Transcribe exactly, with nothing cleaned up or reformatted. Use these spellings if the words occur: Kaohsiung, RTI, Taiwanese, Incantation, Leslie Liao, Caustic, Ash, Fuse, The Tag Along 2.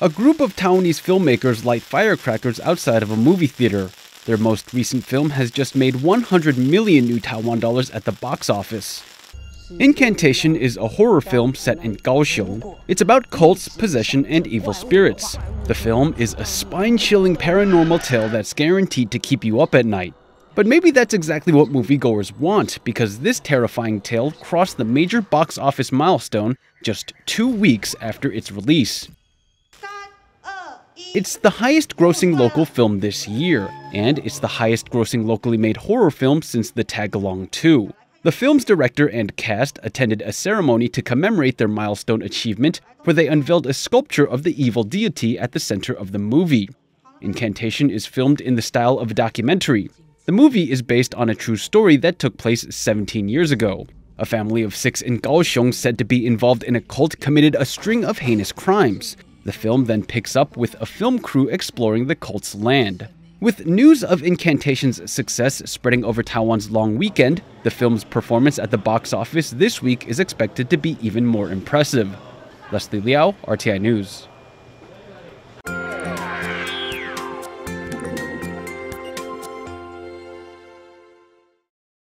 A group of Taiwanese filmmakers light firecrackers outside of a movie theater. Their most recent film has just made one hundred million new Taiwan dollars at the box office. Incantation is a horror film set in Kaohsiung. It's about cults, possession, and evil spirits. The film is a spine-chilling paranormal tale that's guaranteed to keep you up at night. But maybe that's exactly what moviegoers want, because this terrifying tale crossed the major box office milestone just two weeks after its release. It's the highest-grossing local film this year, and it's the highest-grossing locally-made horror film since The Tag Along two. The film's director and cast attended a ceremony to commemorate their milestone achievement, where they unveiled a sculpture of the evil deity at the center of the movie. Incantation is filmed in the style of a documentary. The movie is based on a true story that took place seventeen years ago. A family of six in Kaohsiung said to be involved in a cult committed a string of heinous crimes. The film then picks up with a film crew exploring the cult's land. With news of Incantation's success spreading over Taiwan's long weekend, the film's performance at the box office this week is expected to be even more impressive. Leslie Liao, R T I News.